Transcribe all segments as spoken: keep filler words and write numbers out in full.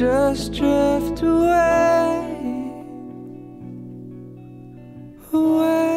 just drift away, away.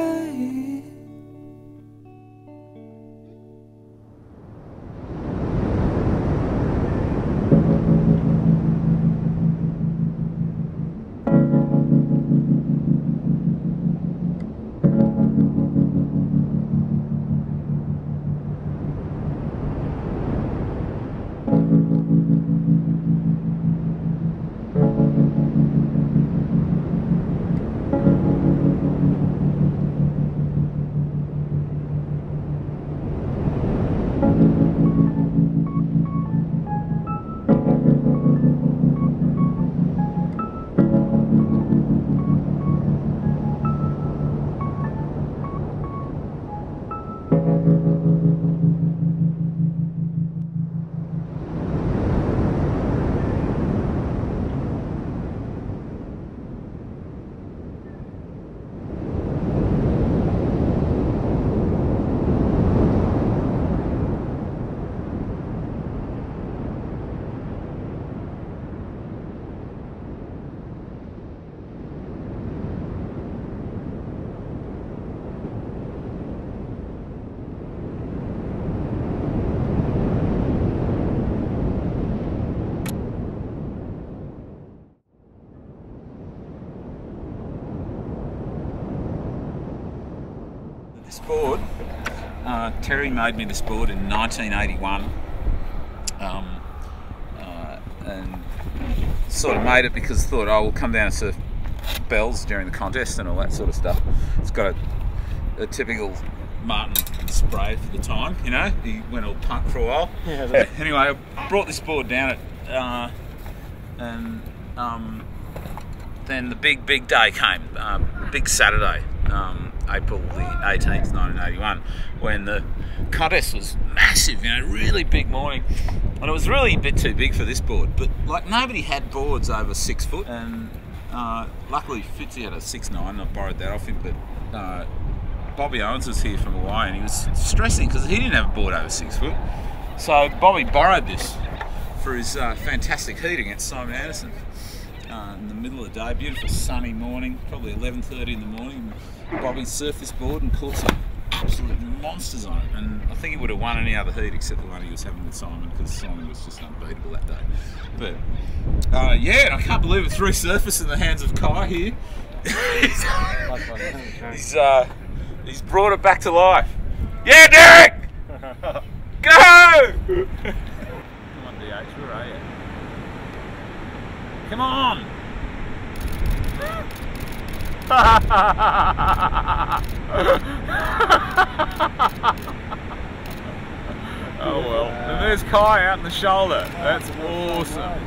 This board, uh, Terry made me this board in nineteen eighty-one, um, uh, and sort of made it because I thought, oh, we'll come down and surf Bells during the contest and all that sort of stuff. It's got a, a typical Martin spray for the time, you know. He went all punk for a while. Yeah, yeah. Anyway, I brought this board down at, uh, and um, then the big, big day came, um, big Saturday. Um, April the eighteenth, nineteen eighty-one, when the contest was massive, you know, really big morning. And it was really a bit too big for this board, but like nobody had boards over six foot. And uh, luckily Fitzy had a six nine, I borrowed that off him, but uh, Bobby Owens was here from Hawaii and he was stressing because he didn't have a board over six foot. So Bobby borrowed this for his uh, fantastic heat against Simon Anderson. Uh, in the middle of the day, beautiful sunny morning, probably eleven thirty in the morning. Bobby surfed this board and caught some absolute monsters on it. And I think he would have won any other heat except the one he was having with Simon, because Simon was just unbeatable that day. But uh, yeah, and I can't believe it threw surface in the hands of Kai here. he's, uh, he's brought it back to life. Yeah, Derek! Go! Come on, D H, where are you? Come on! Oh well. And there's Kai out in the shoulder. That's awesome.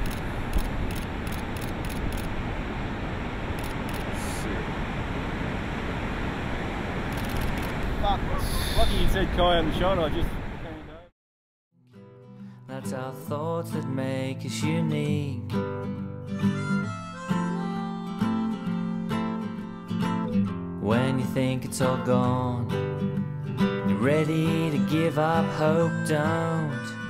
Lucky you said Kai on the shoulder. I just. That's our thoughts that make us unique. When you think it's all gone, you're ready to give up hope, don't